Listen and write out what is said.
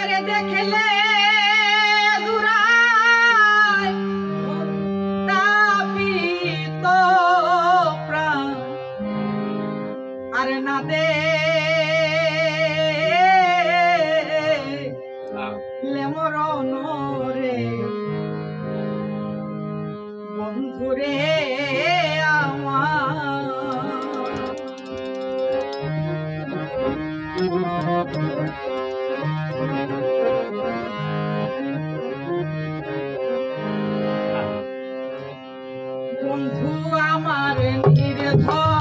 বন্ধু আমার নির